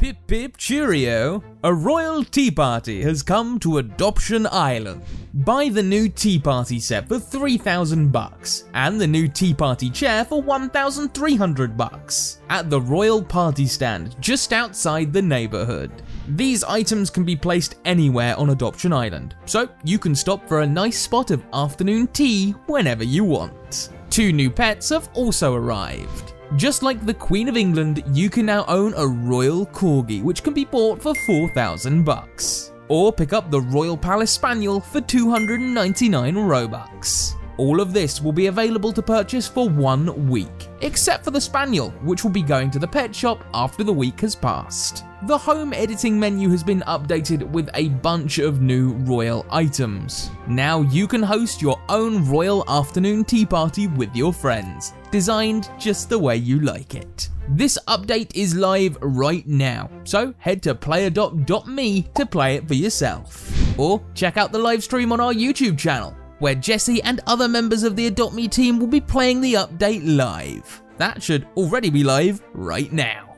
Pip pip cheerio! A royal tea party has come to Adoption Island. Buy the new tea party set for 3,000 bucks and the new tea party chair for 1,300 bucks at the Royal Party Stand just outside the neighborhood. These items can be placed anywhere on Adoption Island, so you can stop for a nice spot of afternoon tea whenever you want. 2 new pets have also arrived. Just like the Queen of England, you can now own a Royal Corgi, which can be bought for 4,000 bucks. Or pick up the Royal Palace Spaniel for 299 Robux. All of this will be available to purchase for 1 week, except for the Spaniel, which will be going to the pet shop after the week has passed. The home editing menu has been updated with a bunch of new royal items. Now you can host your own royal afternoon tea party with your friends, designed just the way you like it. This update is live right now, so head to playadopt.me to play it for yourself. Or check out the live stream on our YouTube channel, where Jesse and other members of the Adopt Me team will be playing the update live. That should already be live right now.